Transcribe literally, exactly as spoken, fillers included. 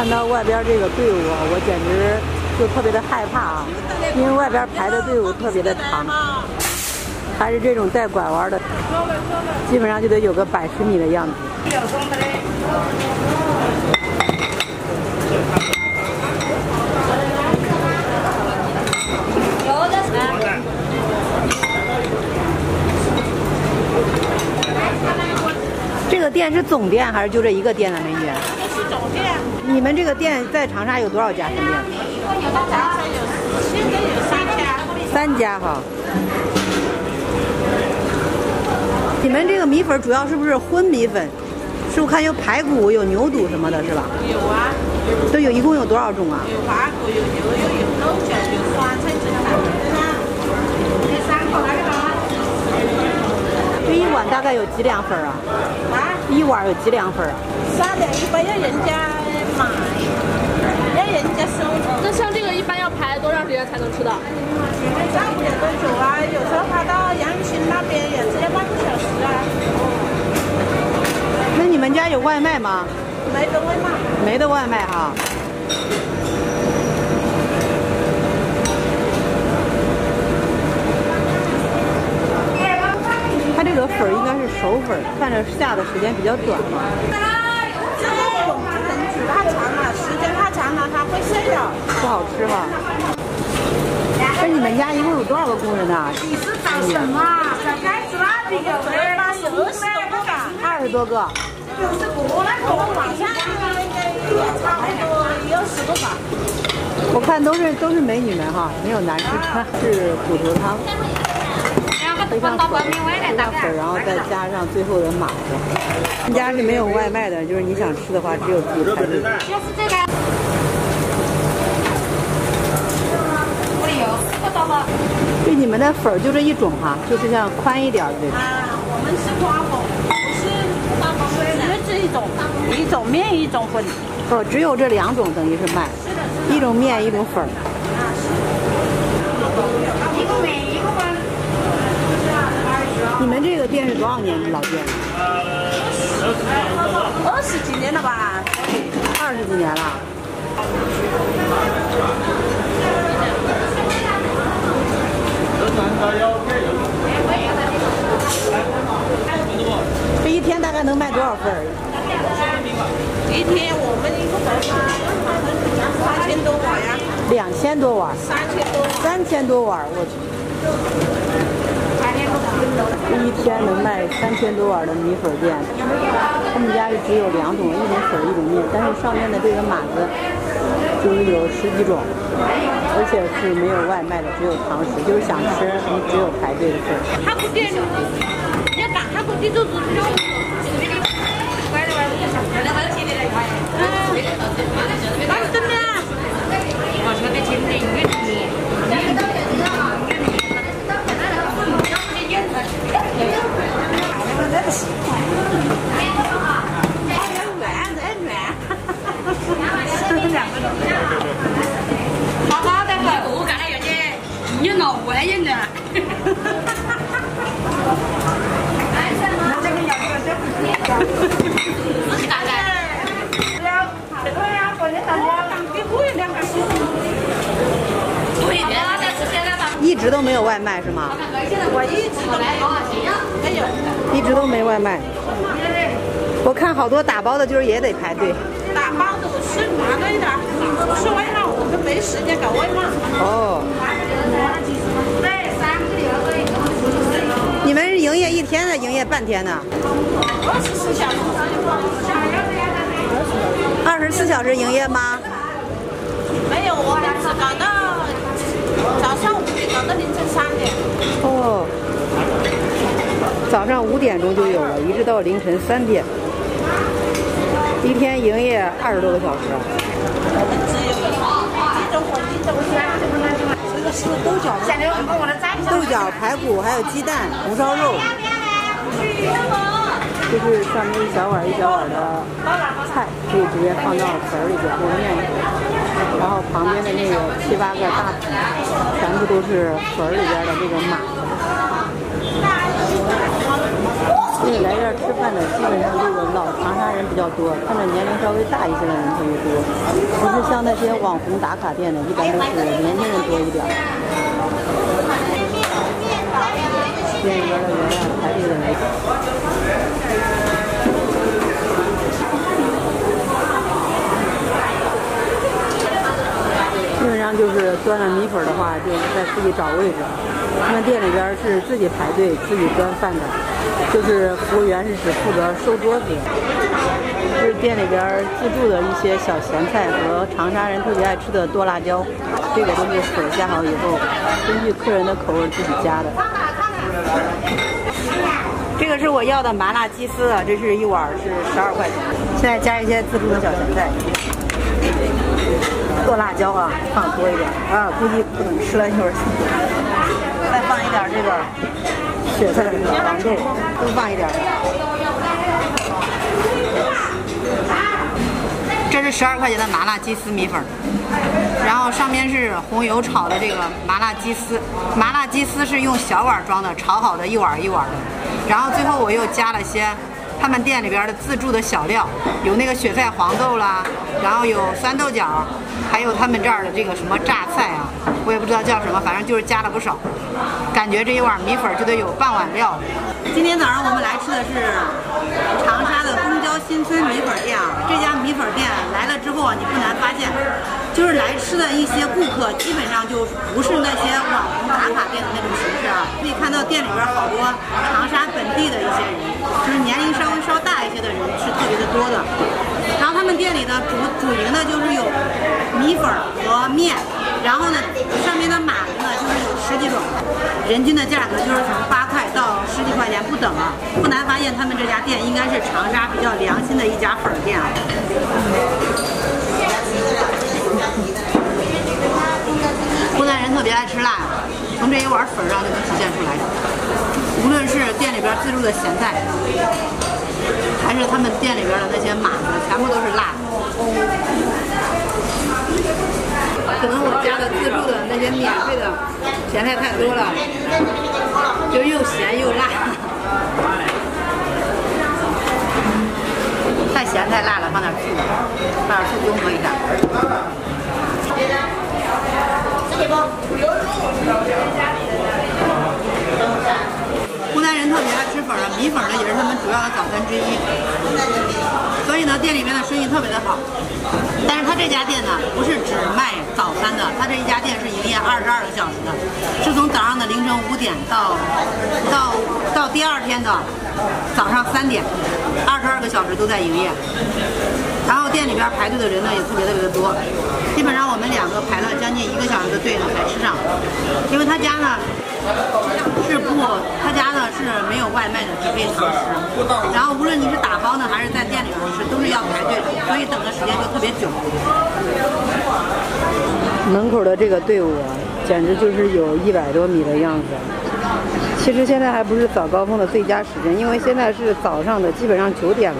看到外边这个队伍，我简直就特别的害怕啊，因为外边排的队伍特别的长，还是这种带拐弯的，基本上就得有个百十米的样子。这个店是总店还是就这一个店呢，美女？ 你们这个店在长沙有多少家分店？长沙有，现在有三家。三家哈。你们这个米粉主要是不是荤米粉？是不是看有排骨、有牛肚什么的，是吧？有啊。都有，一共有多少种啊？有排骨，有牛肉，有豆角，有酸菜蒸大骨头啊。这三口来吧。这一碗大概有几两粉啊？啊？一碗有几两粉啊？ 三两一般要人家买，要人家收。那像这个一般要排多长时间才能吃到？上午也多久啊？有时候排到阳泉那边也是要半个小时啊。那你们家有外卖吗？没得外卖。没得外卖哈。它这个粉应该是熟粉，看着下的时间比较短嘛。 太长了，时间太长了，它会碎的。不好吃哈。那你们家一共有多少个工人呢？你是找什么？小盖子那边有的，八十多个。二十多个。有是国那个往下应该差不多有十个吧。我看都是都是美女们哈，没有男士穿。是骨头汤，配上粉，加粉，然后再加上最后的码子。 人家是没有外卖的，就是你想吃的话，只有自己排队。就是这个。我有四个多包。对，你们的粉儿就这一种哈、啊，就是像宽一点儿对。啊，我们是宽粉，不是宽粉，只有这一种，一种面一种粉。哦，只有这两种等于是卖，是的是的一种面一种粉。啊，一个面一个粉。你们这个店是多少年的老店？ 二十几年了吧？二十几年了。这一天大概能卖多少份？一天我们一个碗三千多碗呀。两千多碗。三千多。三千多碗，我去。 一天能卖三千多碗的米粉店，他们家是只有两种，一种粉一种面，但是上面的这个码子就是有十几种，而且是没有外卖的，只有堂食，就是想吃你只有排队的份。他不给，你要打他不给就是不用。嗯，真的。我说的真的，一个你。 一直都没有外卖是吗？我一直都没有，一直都没外卖。 我看好多打包的，就是也得排队。打包的是排队的，不是外卖，我们没时间搞外卖。哦。你们是营业一天的，营业半天的？二十四小时。二十四小时营业吗？没有，我们只搞到早上五点，搞到凌晨三点。哦。早上五点钟就有了，一直到凌晨三点。 一天营业二十多个小时。我们只有这种火鸡怎么样？这个是豆角，豆角、排骨，还有鸡蛋、红烧肉。就是上面一小碗一小碗的菜，可以直接放到盆里边和面里边。然后旁边的那个七八个大盆，全部都是盆里边的那个码。所以来这儿吃饭的基本上就是老长沙人比较多，看着年龄稍微大一些的人特别多，不是像那些网红打卡店的，一般都是年轻人多一点。店里边的人啊，排队的人。 就是端了米粉的话，就是在自己找位置。他们店里边是自己排队、自己端饭的，就是服务员是只负责收桌子。就是店里边自助的一些小咸菜和长沙人特别爱吃的剁辣椒，这个都是水下好以后，根据客人的口味自己加的。这个是我要的麻辣鸡丝，这是一碗是十二块钱。现在加一些自助的小咸菜。 剁辣椒啊，放多一点啊，估计不能吃了一会儿。再放一点这个雪菜黄豆，多放一点。这是十二块钱的麻辣鸡丝米粉，然后上面是红油炒的这个麻辣鸡丝，麻辣鸡丝是用小碗装的，炒好的一碗一碗的。然后最后我又加了些。 他们店里边的自助的小料，有那个雪菜黄豆啦，然后有酸豆角，还有他们这儿的这个什么榨菜啊，我也不知道叫什么，反正就是加了不少。感觉这一碗米粉就得有半碗料。今天早上我们来吃的是长沙的公交新村米粉店啊，这家米粉店来了之后啊，你不难发现，就是来吃的一些顾客基本上就不是那些网红打卡店的那种形式啊，可以看到店里边好多长沙本地的一些人。 就是年龄稍微稍大一些的人是特别的多的，然后他们店里呢主主营的就是有米粉和面，然后呢上面的码子呢就是有十几种，人均的价格就是从八块到十几块钱不等啊。不难发现他们这家店应该是长沙比较良心的一家粉店啊。湖南人特别爱吃辣，从这一碗粉上就能体现出来。 无论是店里边自助的咸菜，还是他们店里边的那些码子，全部都是辣的。可能我加的自助的那些免费的咸菜太多了，就又咸又辣，太咸太辣了，放点醋，放点醋中和一下。嗯 湖南人特别爱吃粉啊，米粉呢也是他们主要的早餐之一，所以呢，店里面的生意特别的好。但是他这家店呢，不是只卖早餐的，他这一家店是营业二十二个小时的，是从早上的凌晨五点到到到第二天的早上三点，二十二个小时都在营业。然后店里边排队的人呢也特别特别的多，基本上我们两个排了将近一个小时的队呢才吃上，因为他家呢。 是不，他家呢是没有外卖的，只可以堂食。然后无论你是打包呢，还是在店里边吃，都是要排队的，所以等的时间就特别久。门口的这个队伍啊，简直就是有一百多米的样子。其实现在还不是早高峰的最佳时间，因为现在是早上的，基本上九点了。